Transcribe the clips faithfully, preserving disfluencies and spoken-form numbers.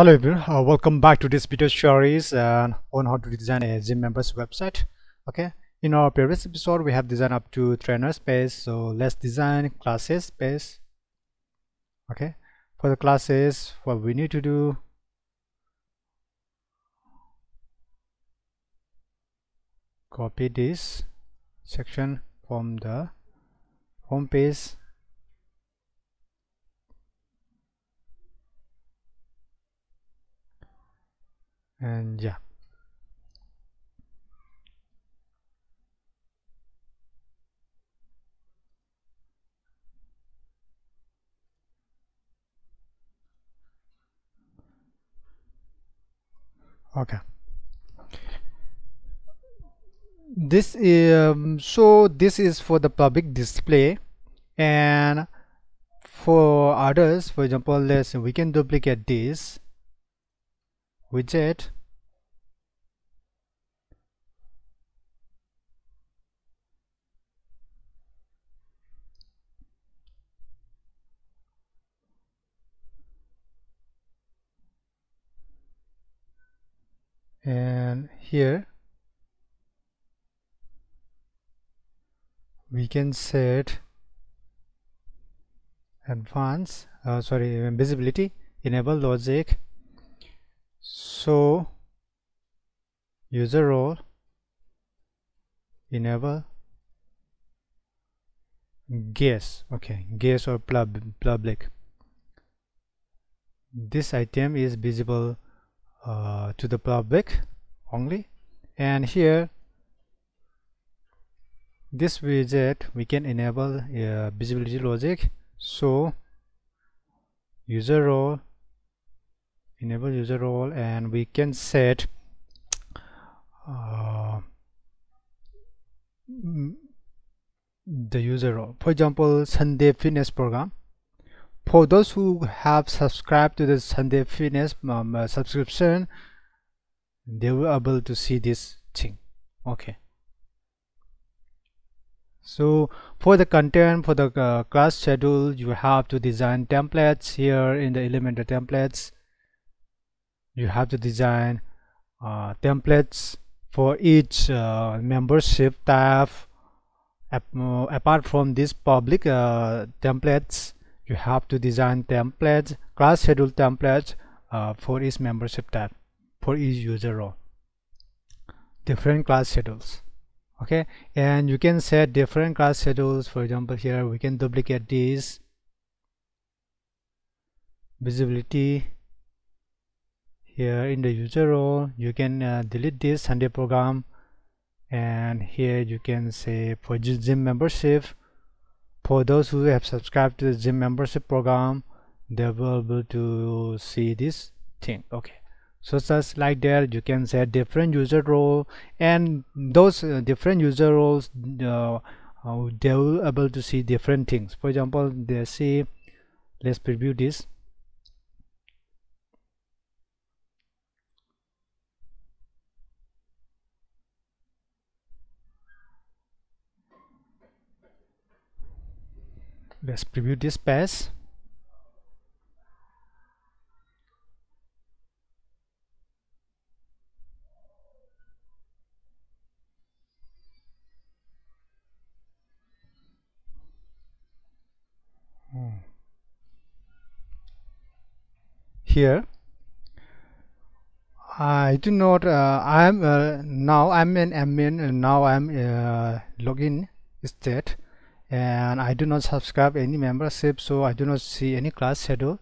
Hello everyone, uh, welcome back to this video series uh, on how to design a gym members website. Okay, in our previous episode we have designed up to trainers page, so let's design classes page. Okay, for the classes what we need to do, copy this section from the home page. And yeah, okay, this is um, so this is for the public display, and for others, for example, let's we can duplicate this widget and here we can set advanced uh, sorry visibility, enable logic, so user role, enable guess. Okay, guess or public. This item is visible uh, to the public only, and here this widget we can enable uh, visibility logic, so user role, enable user role, and we can set uh, the user role, for example Sunday fitness program. For those who have subscribed to the Sunday fitness um, uh, subscription, they were able to see this thing. Okay, so for the content, for the uh, class schedule, you have to design templates. Here in the Elementor templates, you have to design uh, templates for each uh, membership type. Ap uh, apart from these public uh, templates, you have to design templates, class schedule templates uh, for each membership type, for each user role, different class schedules. Okay, and you can set different class schedules. For example, here we can duplicate these visibility. Here in the user role you can uh, delete this Sunday program, and here you can say for gym membership, for those who have subscribed to the gym membership program, they will be able to see this thing. Okay, so just like that you can set different user role, and those uh, different user roles uh, uh, they will be able to see different things. For example, they see, let's preview this. Let's preview this page. Hmm. Here I do not uh, I'm uh, now I'm an admin, and now I'm uh, login state, and I do not subscribe any membership, so I do not see any class schedule.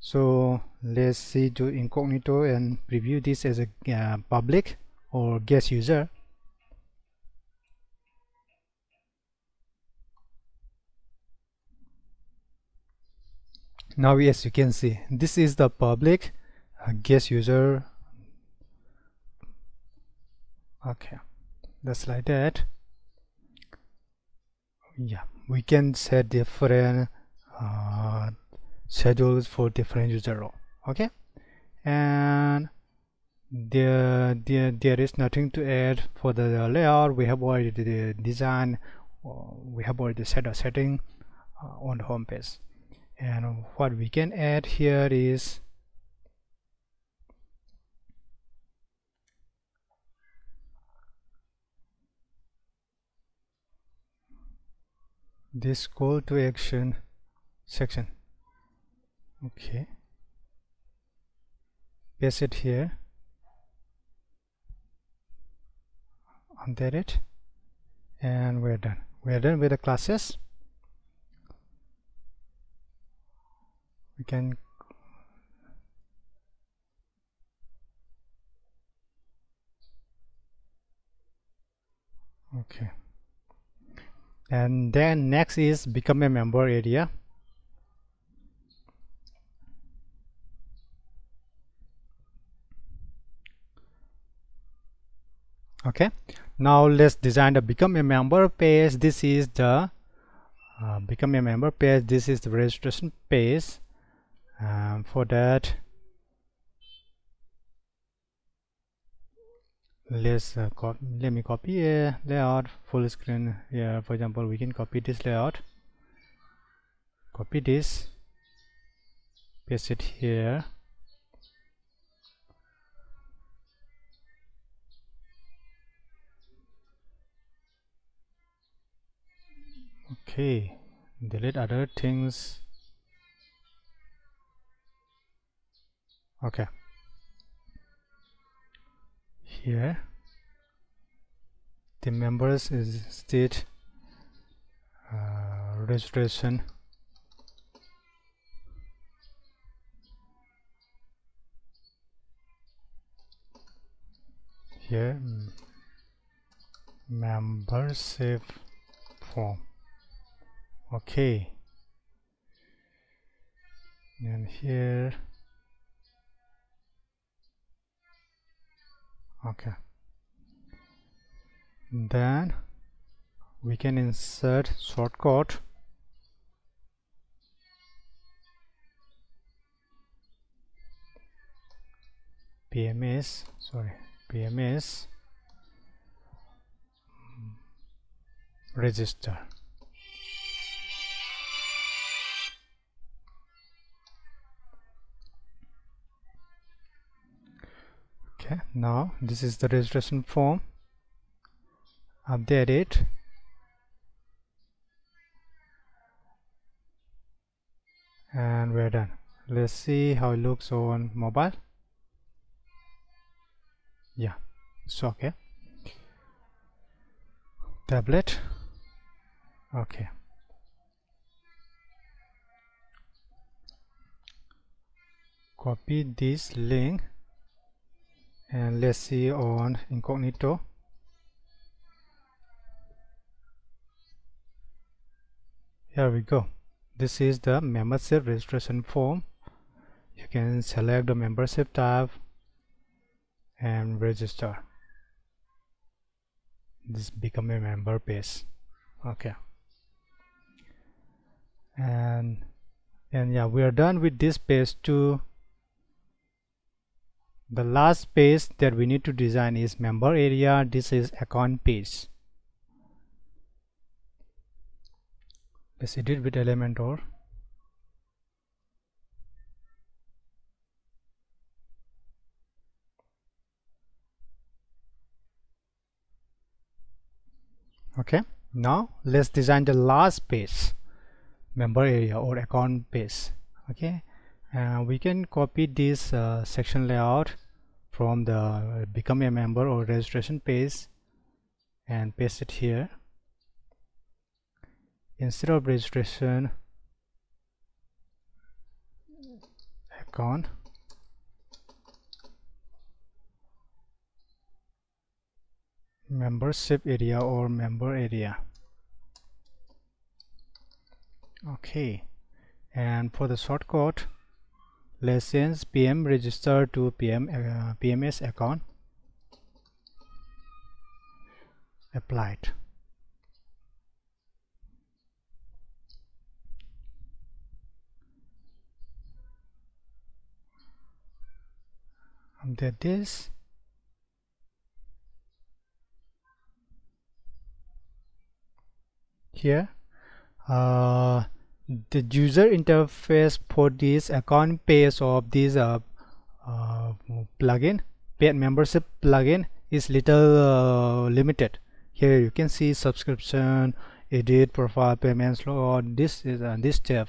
So let's see to incognito and preview this as a uh, public or guest user. Now yes, you can see this is the public uh, guest user. Okay, that's like that. Yeah, we can set different uh, schedules for different user role. Okay, and there, there there is nothing to add for the layout. We have already the design, we have already set a setting uh, on the home page, and what we can add here is this call to action section. Okay, paste it here under it, and we're done. We're done with the classes. We can okay, and then next is become a member area. Okay, now let's design the become a member page. This is the uh, become a member page. This is the registration page. Um, for that, let's uh, let me copy a layout full screen here. For example, we can copy this layout, copy this, paste it here. Okay, delete other things. Okay, here the members is state uh, registration. Here membership form. Okay, and here, okay, then we can insert shortcut. P M S, sorry, P M S register. Okay, now this is the registration form. Update it. And we're done. Let's see how it looks on mobile. Yeah, it's okay. Tablet. Okay. Copy this link. And let's see on incognito. Here we go. This is the membership registration form. You can select the membership type and register. This become a member page. Okay. And and yeah, we are done with this page too. The last page that we need to design is member area. This is account page. Let's edit with Elementor. Okay, now let's design the last page, member area or account page. Okay, and uh, we can copy this uh, section layout from the uh, become a member or registration page and paste it here. Instead of registration, account. Membership area or member area. Okay, and for the shortcut, let's change P M register to P M uh, P M S account. Applied. Update this. Here, uh, the user interface for this account page of this uh, uh, plugin, paid membership plugin, is little uh, limited. Here you can see subscription edit profile payments log. This is uh, this step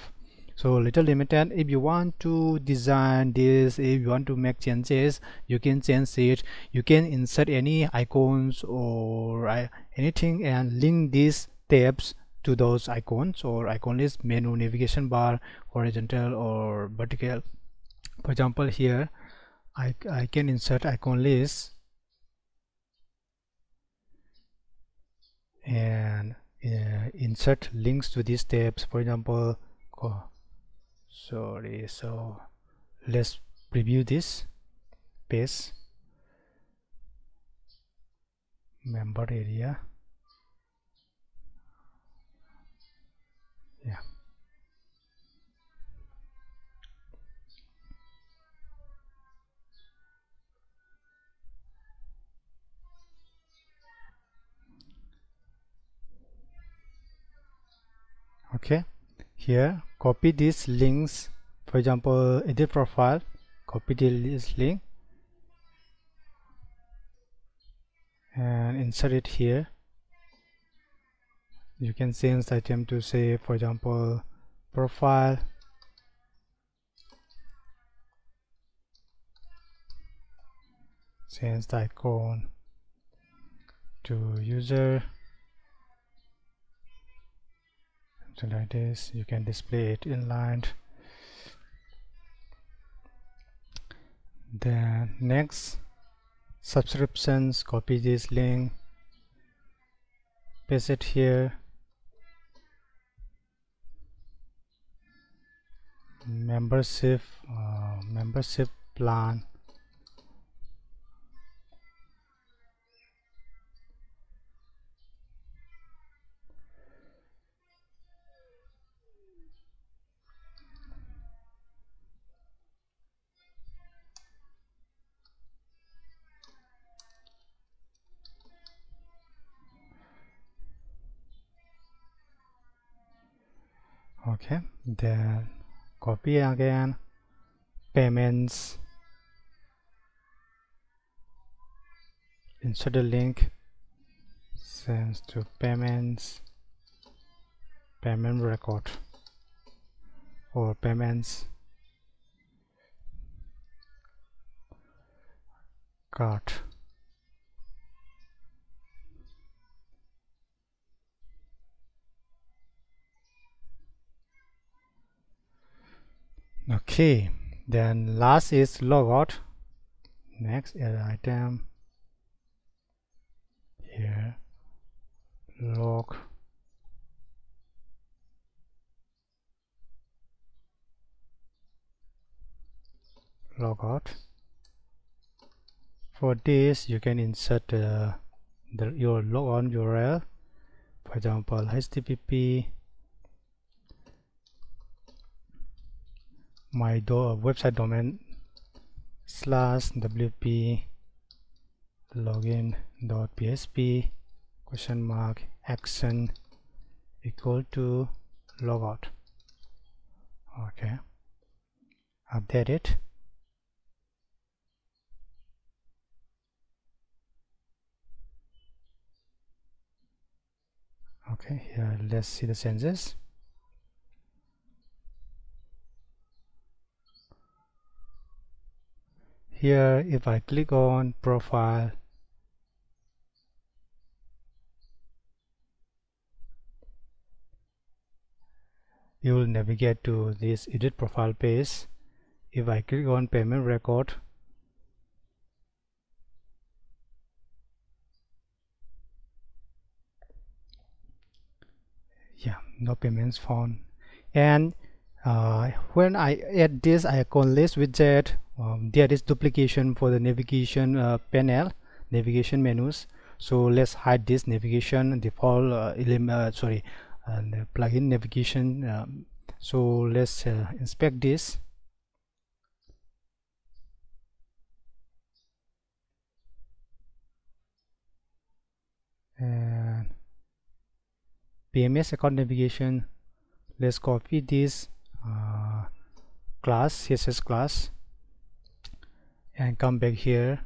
so little limited. If you want to design this, if you want to make changes, you can change it. You can insert any icons or uh, anything and link these tabs to those icons or icon list, menu, navigation bar, horizontal or vertical. For example, here I, I can insert icon list and uh, insert links to these tabs. For example, oh, sorry, so let's preview this page, member area. Yeah. Okay, here copy these links. For example, edit profile, copy this link and insert it here. You can change the item to say, for example, profile change the icon to user, something like this. You can display it inline. Then next subscriptions, copy this link, paste it here, membership uh, membership plan, okay, then copy again, payments, insert the link, sends to payments, payment record or payments card. Okay, then last is logout. Next is item here, log logout. For this, you can insert uh, the your logon U R L. For example, H T T P my do website domain slash w p login dot p h p question mark action equal to logout. Okay, update it. Okay, here let's see the changes. Here, if I click on profile, you will navigate to this edit profile page. If I click on payment record, yeah, no payments found. And uh, when I add this icon list widget, Um, there is duplication for the navigation uh, panel, navigation menus. So let's hide this navigation default uh, uh, sorry uh, plugin navigation. Um, so let's uh, inspect this. And P M S account navigation. Let's copy this uh, class, C S S class. And come back here,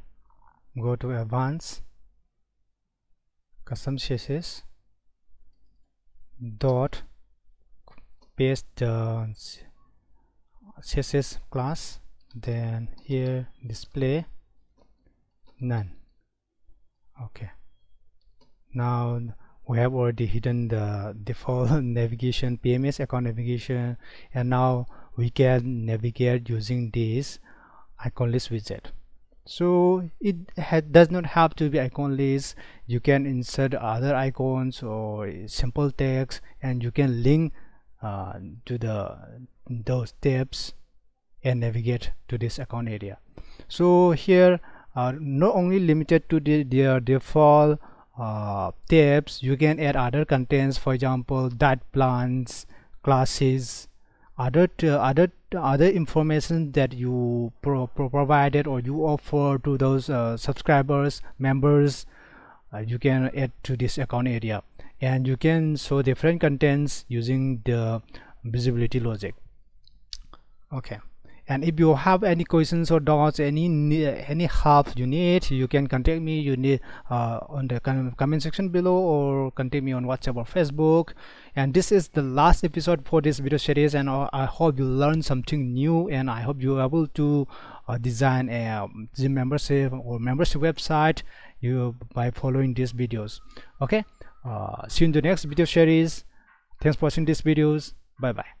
go to advanced, custom C S S, dot paste the C S S class, then here display none. Okay, now we have already hidden the default navigation, P M S account navigation, and now we can navigate using this icon list widget. So it does not have to be icon list. You can insert other icons or simple text, and you can link uh, to the those tabs and navigate to this account area. So here are uh, not only limited to the, their default uh, tabs, you can add other contents, for example diet plans, classes, other other other information that you pro pro provided or you offer to those uh, subscribers, members. Uh, you can add to this account area, and you can show different contents using the visibility logic. Okay, and if you have any questions or doubts, any any help you need, you can contact me. You need uh, on the comment section below, or contact me on WhatsApp or Facebook. And this is the last episode for this video series, and I hope you learned something new, and I hope you are able to uh, design a gym membership or membership website you by following these videos. Okay, uh, see you in the next video series. Thanks for watching these videos. Bye bye.